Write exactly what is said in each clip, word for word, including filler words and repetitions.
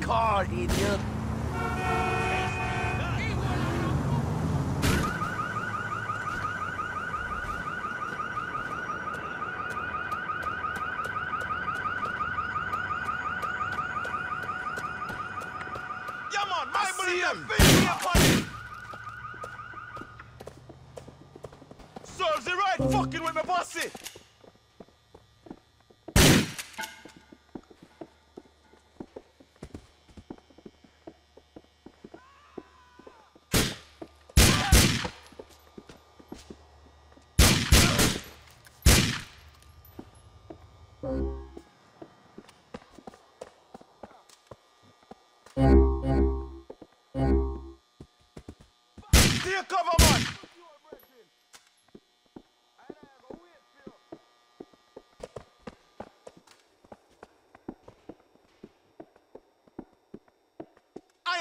card, idiot.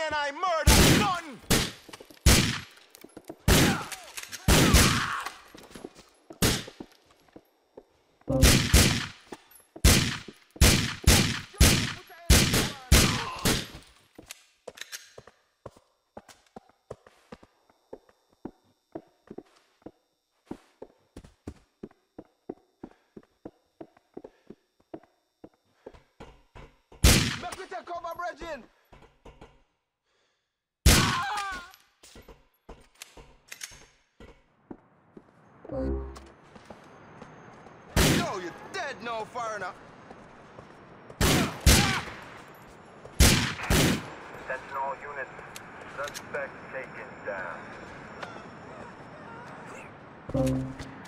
And I murdered none! Make it a cover, brethren! No, you're dead, no foreigner. Attention all units. Suspect taken down.